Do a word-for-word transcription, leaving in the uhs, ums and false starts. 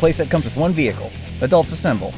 place that comes with one vehicle. Adults assemble.